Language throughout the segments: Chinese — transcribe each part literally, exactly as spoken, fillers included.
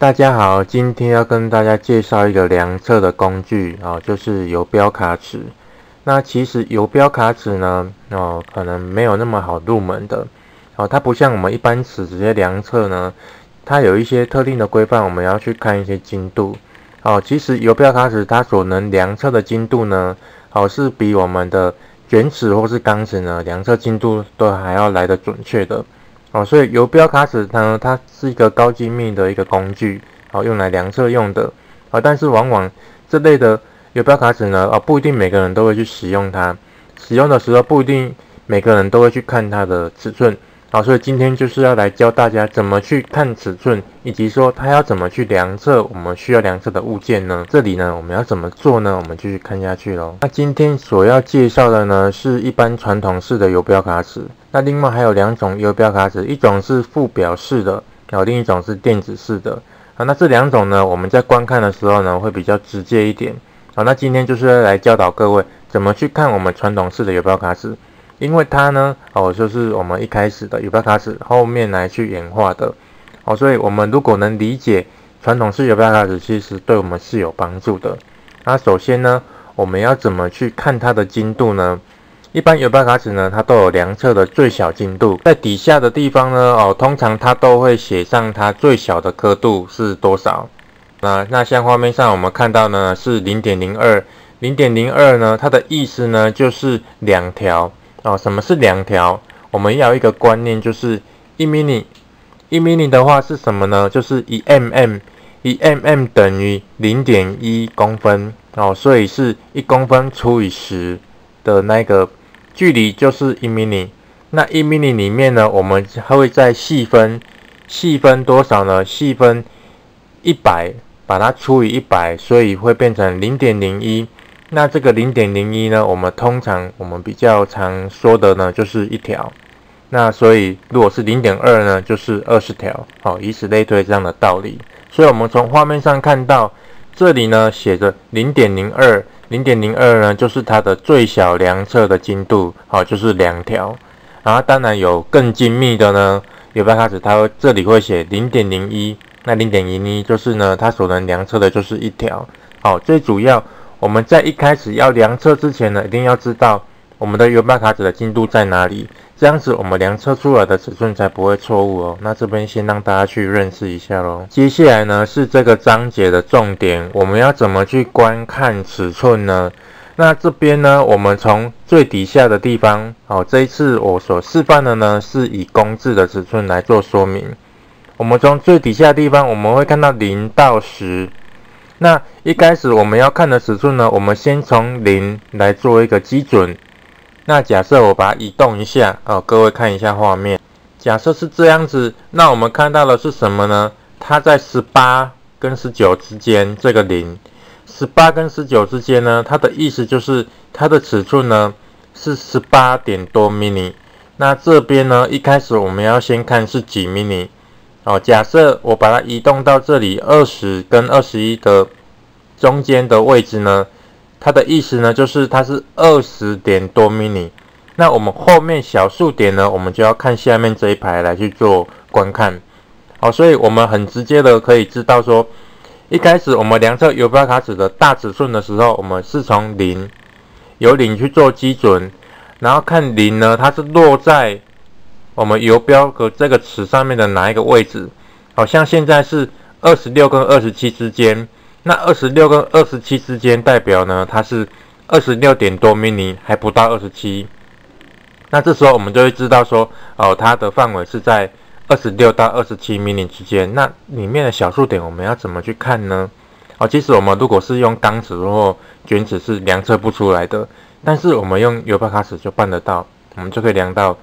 大家好，今天要跟大家介绍一个量测的工具哦，就是游标卡尺。那其实游标卡尺呢，哦，可能没有那么好入门的哦，它不像我们一般尺直接量测呢，它有一些特定的规范，我们要去看一些精度哦。其实游标卡尺它所能量测的精度呢，哦，是比我们的卷尺或是钢尺呢量测精度都还要来得准确的。 哦，所以游标卡尺呢，它是一个高精密的一个工具，哦，用来量测用的，哦，但是往往这类的游标卡尺呢，哦，不一定每个人都会去使用它，使用的时候不一定每个人都会去看它的尺寸，哦，所以今天就是要来教大家怎么去看尺寸，以及说它要怎么去量测我们需要量测的物件呢？这里呢，我们要怎么做呢？我们继续看下去咯。那今天所要介绍的呢，是一般传统式的游标卡尺。 那另外还有两种游标卡尺，一种是附表式的，然后另一种是电子式的。啊，那这两种呢，我们在观看的时候呢，会比较直接一点。好，那今天就是来教导各位怎么去看我们传统式的游标卡尺，因为它呢，哦，就是我们一开始的游标卡尺后面来去演化的。哦，所以我们如果能理解传统式游标卡尺，其实对我们是有帮助的。那首先呢，我们要怎么去看它的精度呢？ 一般游标卡尺呢，它都有量测的最小精度，在底下的地方呢，哦，通常它都会写上它最小的刻度是多少。那那像画面上我们看到呢是 零点零二， 零点零二 呢，它的意思呢就是两条哦。什么是两条？我们要有一个观念，就是一 mini， 一 mini 的话是什么呢？就是一 mm， 一 mm 等于 零点一 公分哦，所以是一公分除以十的那个。 距离就是一 mini， 那一 mini 里面呢，我们会再细分，细分多少呢？细分一百，把它除以一百，所以会变成 零点零一。那这个 零点零一 呢，我们通常我们比较常说的呢，就是一条。那所以如果是 零点二 呢，就是二十条。好，以此类推，这样的道理。所以我们从画面上看到，这里呢写着 零点零二。 零点零二 呢，就是它的最小量测的精度，好、哦，就是两条。然后当然有更精密的呢，游标卡尺它会这里会写 零点零一， 那 零点零一 就是呢，它所能量测的就是一条。好、哦，最主要我们在一开始要量测之前呢，一定要知道我们的游标卡尺的精度在哪里，这样子我们量测出来的尺寸才不会错误哦。那这边先让大家去认识一下咯。接下来呢是这个章节的重点，我们要怎么去观看尺寸呢？那这边呢，我们从最底下的地方，哦，这一次我所示范的呢是以公制的尺寸来做说明。我们从最底下的地方，我们会看到零到十。那一开始我们要看的尺寸呢，我们先从零来做一个基准。 那假设我把它移动一下哦，各位看一下画面。假设是这样子，那我们看到的是什么呢？它在十八跟十九之间，这个零 ，十八跟十九之间呢，它的意思就是它的尺寸呢是十八点多 mini。那这边呢，一开始我们要先看是几 mini 哦。假设我把它移动到这里，二十跟二十一的中间的位置呢？ 它的意思呢，就是它是二十点多 mini。那我们后面小数点呢，我们就要看下面这一排来去做观看。好，所以我们很直接的可以知道说，一开始我们量测游标卡尺的大尺寸的时候，我们是从零，由零去做基准，然后看零呢，它是落在我们游标和这个尺上面的哪一个位置？好像现在是二十六跟二十七之间。 那二十六跟二十七之间代表呢，它是二十六点多 mini， 还不到二十七。那这时候我们就会知道说，哦，它的范围是在二十六到二十七 mini 之间。那里面的小数点我们要怎么去看呢？哦，其实我们如果是用钢尺或卷尺是量测不出来的，但是我们用游标卡尺就办得到，我们就可以量到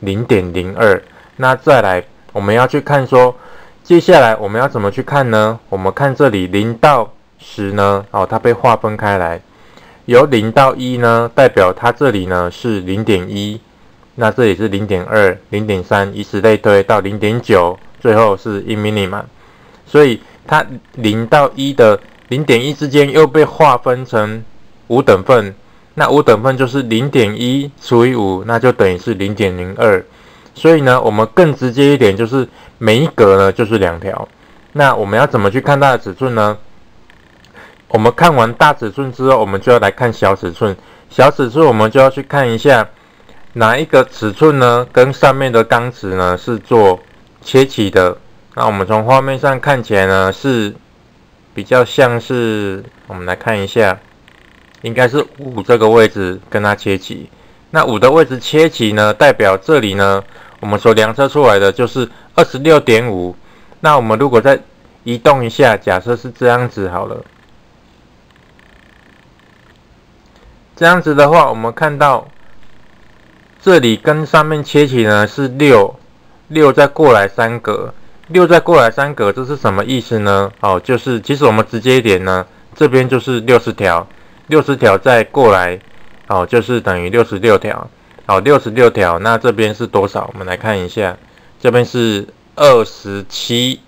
零点零二。那再来，我们要去看说。 接下来我们要怎么去看呢？我们看这里零到十呢，哦，它被划分开来，由零到一呢，代表它这里呢是 零点一， 那这里是 零点二、零点三， 以此类推到 零点九， 最后是一 mini 嘛。所以它零到一的 零点一 之间又被划分成五等份，那五等份就是 零点一 除以五，那就等于是 零点零二。 所以呢，我们更直接一点，就是每一格呢就是两条，那我们要怎么去看大的尺寸呢？我们看完大尺寸之后，我们就要来看小尺寸。小尺寸我们就要去看一下哪一个尺寸呢，跟上面的钢尺呢是做切齐的。那我们从画面上看起来呢，是比较像是我们来看一下，应该是五这个位置跟它切齐。那五的位置切齐呢，代表这里呢，我们所量测出来的就是 二十六点五。那我们如果再移动一下，假设是这样子好了。这样子的话，我们看到这里跟上面切齐呢是六，六再过来三格，六再过来三格，这是什么意思呢？哦，就是其实我们直接一点呢，这边就是六十条，六十条再过来，哦，就是等于六十六条。好，六十六条，那这边是多少？我们来看一下，这边是二十七，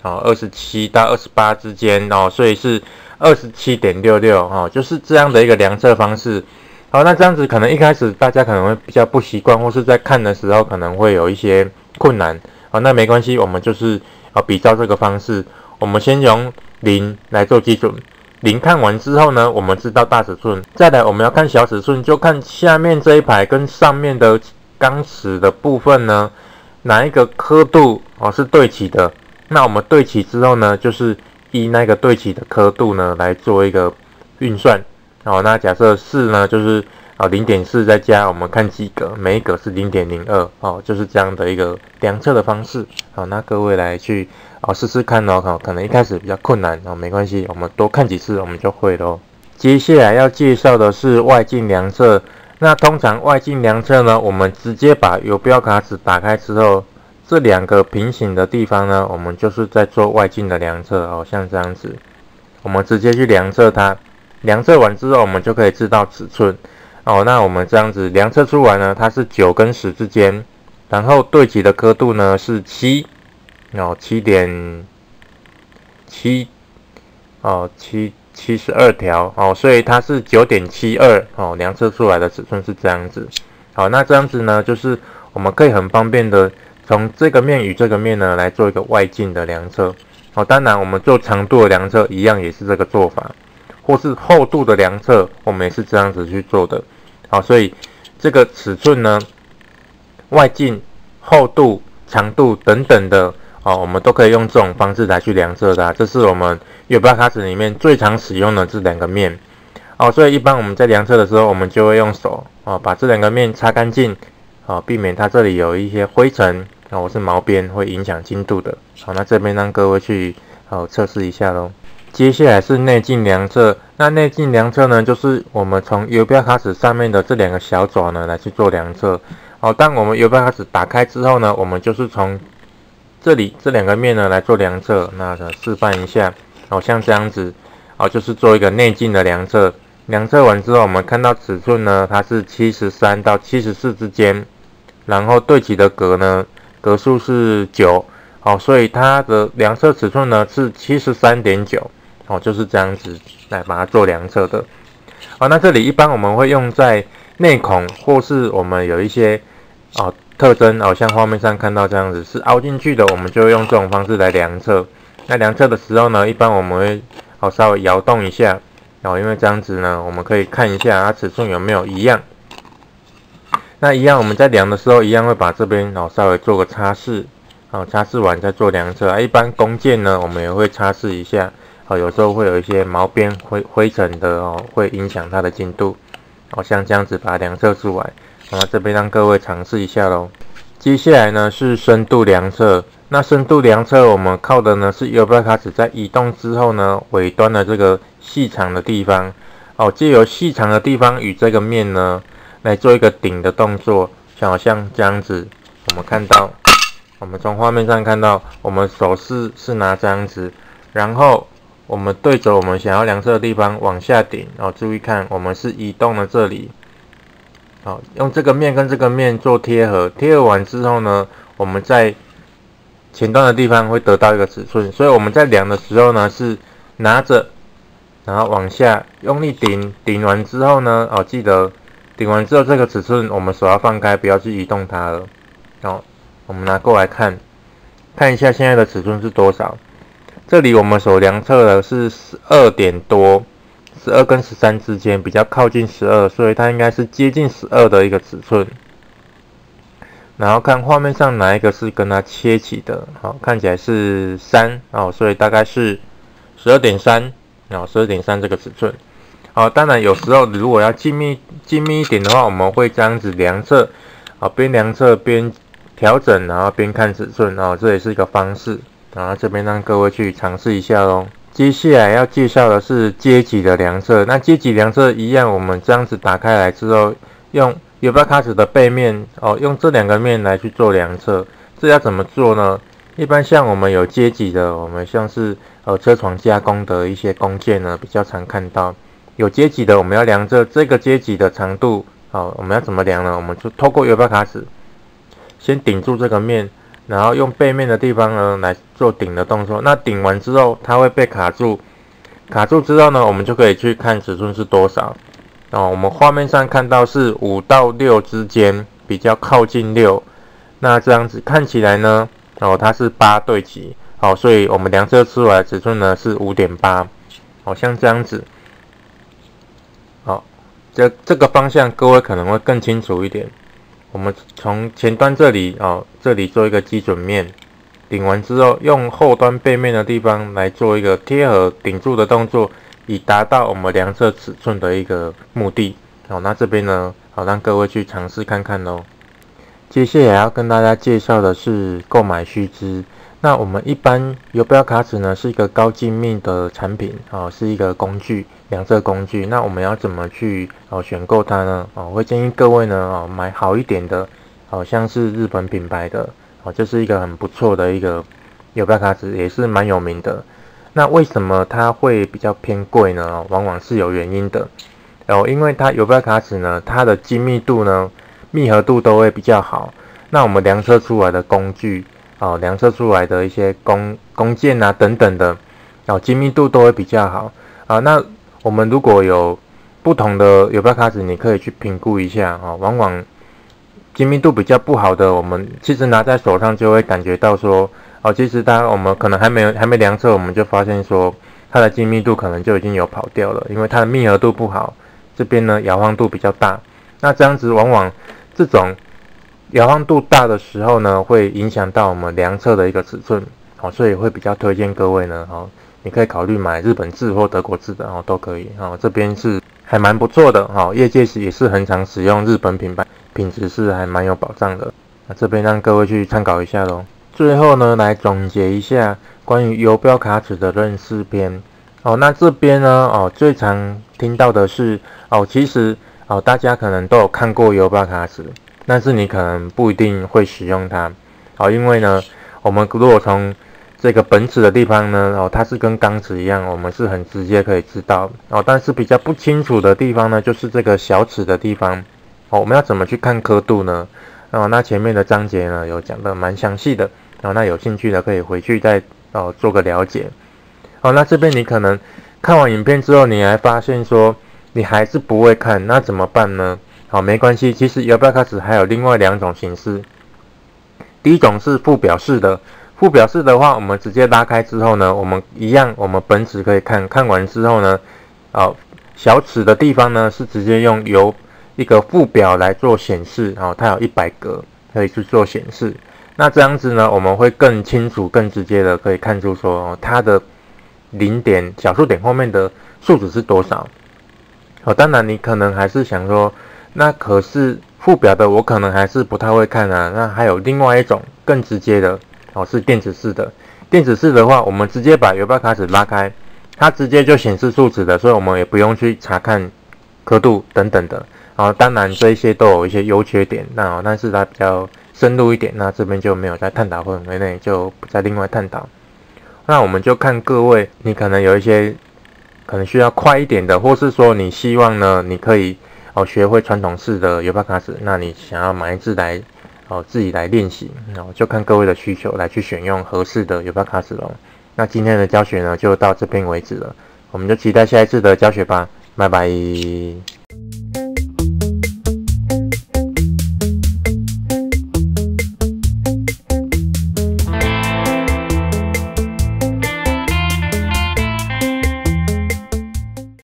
好，二十七到二十八之间哦，所以是 二十七点六六 哦，就是这样的一个量测方式。好，那这样子可能一开始大家可能会比较不习惯，或是在看的时候可能会有一些困难。好，那没关系，我们就是啊比照这个方式，我们先用零来做基准。零看完之后呢，我们知道大尺寸，再来我们要看小尺寸，就看下面这一排跟上面的钢尺的部分呢，哪一个刻度哦是对齐的？那我们对齐之后呢，就是依那个对齐的刻度呢来做一个运算。哦，那假设四呢，就是啊 零点四 再加我们看几格，每一格是 零点零二 哦，就是这样的一个量测的方式。好，那各位来去哦试试看哦，可能一开始比较困难哦，没关系，我们多看几次我们就会咯。接下来要介绍的是外径量测。那通常外径量测呢，我们直接把游标卡尺打开之后，这两个平行的地方呢，我们就是在做外径的量测哦，像这样子，我们直接去量测它。量测完之后，我们就可以知道尺寸哦。那我们这样子量测出来呢，它是九跟十之间，然后对齐的刻度呢是七哦，七点七哦，七。七十二条哦，所以它是九点七二哦，量测出来的尺寸是这样子。好，那这样子呢，就是我们可以很方便的从这个面与这个面呢来做一个外径的量测。好、哦，当然我们做长度的量测一样也是这个做法，或是厚度的量测，我们也是这样子去做的。好，所以这个尺寸呢，外径、厚度、长度等等的。哦，我们都可以用这种方式来去量测它、啊，这是我们游标卡尺里面最常使用的这两个面。哦，所以一般我们在量测的时候，我们就会用手哦把这两个面擦干净，哦避免它这里有一些灰尘，那、哦、我是毛边会影响精度的。好、哦，那这边让各位去哦测试一下喽。接下来是内径量测，那内径量测呢，就是我们从游标卡尺上面的这两个小爪呢来去做量测。哦，当我们游标卡尺打开之后呢，我们就是从这里这两个面呢来做量测，那示范一下，好、哦、像这样子，哦就是做一个内径的量测。量测完之后，我们看到尺寸呢，它是七十三到七十四之间，然后对齐的格呢，格数是九，哦，所以它的量测尺寸呢是 七十三点九， 哦就是这样子来把它做量测的。好、哦，那这里一般我们会用在内孔或是我们有一些哦。特征哦，像画面上看到这样子是凹进去的，我们就用这种方式来量测。那量测的时候呢，一般我们会哦稍微摇动一下，哦，因为这样子呢，我们可以看一下它尺寸有没有一样。那一样我们在量的时候，一样会把这边哦稍微做个擦拭，哦擦拭完再做量测。啊，一般弓箭呢，我们也会擦拭一下，哦有时候会有一些毛边灰灰尘的哦，会影响它的精度。哦，像这样子把它量测出来。好，这边让各位尝试一下喽。接下来呢是深度量测。那深度量测我们靠的呢是游标卡尺在移动之后呢，尾端的这个细长的地方，哦，藉由细长的地方与这个面呢来做一个顶的动作，像像这样子。我们看到，我们从画面上看到，我们手势是拿这样子，然后我们对着我们想要量测的地方往下顶。哦，注意看，我们是移动了这里。好，用这个面跟这个面做贴合，贴合完之后呢，我们在前端的地方会得到一个尺寸，所以我们在量的时候呢，是拿着，然后往下用力顶，顶完之后呢，哦，记得顶完之后这个尺寸我们手要放开，不要去移动它了。好，我们拿过来看，看一下现在的尺寸是多少。这里我们所量测的是十二点多， 十二跟十三之间，比较靠近十二，所以它应该是接近十二的一个尺寸。然后看画面上哪一个是跟它切起的，好，看起来是三哦，所以大概是 十二点三， 哦 十二点三 这个尺寸。好，当然有时候如果要精密精密一点的话，我们会这样子量测，啊，边量测边调整，然后边看尺寸哦，这也是一个方式。 然后这边让各位去尝试一下咯。接下来要介绍的是阶级的量测。那阶级量测一样，我们这样子打开来之后，用 Yobacast 的背面哦，用这两个面来去做量测。这要怎么做呢？一般像我们有阶级的，我们像是呃车床加工的一些工件呢，比较常看到有阶级的，我们要量测这个阶级的长度。好、哦，我们要怎么量呢？我们就透过 Yobacast 先顶住这个面。 然后用背面的地方呢来做顶的动作，那顶完之后它会被卡住，卡住之后呢，我们就可以去看尺寸是多少。哦，我们画面上看到是五到六之间，比较靠近六。那这样子看起来呢，哦，它是八对齐，哦，所以我们量测出来的尺寸呢是 五点八， 哦，像这样子。好、哦，这这个方向各位可能会更清楚一点。 我们从前端这里哦，这里做一个基准面，顶完之后，用后端背面的地方来做一个贴合顶住的动作，以达到我们量测尺寸的一个目的。好、哦，那这边呢，好、哦、让各位去尝试看看咯。接下来要跟大家介绍的是购买须知。那我们一般Yobacast呢是一个高精密的产品啊、哦，是一个工具量测工具。那我们要怎么去哦选购它呢？哦，我会建议各位呢哦买好一点的，好、哦、像是日本品牌的哦，这是一个很不错的一个Yobacast，也是蛮有名的。那为什么它会比较偏贵呢？哦、往往是有原因的哦，因为它Yobacast呢它的精密度呢密合度都会比较好。那我们量测出来的工具。 哦，量测出来的一些工工件啊等等的，哦，精密度都会比较好啊。那我们如果有不同的Yobacast，你可以去评估一下啊、哦。往往精密度比较不好的，我们其实拿在手上就会感觉到说，哦，其实当我们可能还没有还没量测，我们就发现说它的精密度可能就已经有跑掉了，因为它的密合度不好，这边呢摇晃度比较大。那这样子往往这种。 摇晃度大的时候呢，会影响到我们量测的一个尺寸，好、哦，所以会比较推荐各位呢，哦，你可以考虑买日本制或德国制的，哦，都可以，哦，这边是还蛮不错的，哦，业界也是很常使用日本品牌，品质是还蛮有保障的，那、啊、这边让各位去参考一下咯。最后呢，来总结一下关于Yobacast的认识篇，哦，那这边呢，哦，最常听到的是，哦，其实哦，大家可能都有看过Yobacast。 但是你可能不一定会使用它，好、哦，因为呢，我们如果从这个本尺的地方呢，哦，它是跟钢尺一样，我们是很直接可以知道，哦，但是比较不清楚的地方呢，就是这个小尺的地方，哦，我们要怎么去看刻度呢？哦，那前面的章节呢有讲的蛮详细的，哦，那有兴趣的可以回去再哦做个了解，哦，那这边你可能看完影片之后，你还发现说你还是不会看，那怎么办呢？ 好，没关系。其实Yobacast还有另外两种形式。第一种是附表式的，附表式的话，我们直接拉开之后呢，我们一样，我们本尺可以看看完之后呢，哦，小尺的地方呢是直接用由一个附表来做显示，哦，它有一百格可以去做显示。那这样子呢，我们会更清楚、更直接的可以看出说、哦、它的零点小数点后面的数值是多少。哦，当然你可能还是想说。 那可是附表的，我可能还是不太会看啊。那还有另外一种更直接的哦，是电子式的。电子式的话，我们直接把Yobacast拉开，它直接就显示数值的，所以我们也不用去查看刻度等等的。然、哦、当然这一些都有一些优缺点，那、哦、但是它比较深入一点，那这边就没有在探讨范围内，就不再另外探讨。那我们就看各位，你可能有一些可能需要快一点的，或是说你希望呢，你可以。 哦，学会传统式的Yobacast，那你想要买一支来，哦，自己来练习，然后就看各位的需求来去选用合适的Yobacast咯。那今天的教学呢，就到这边为止了，我们就期待下一次的教学吧，拜拜。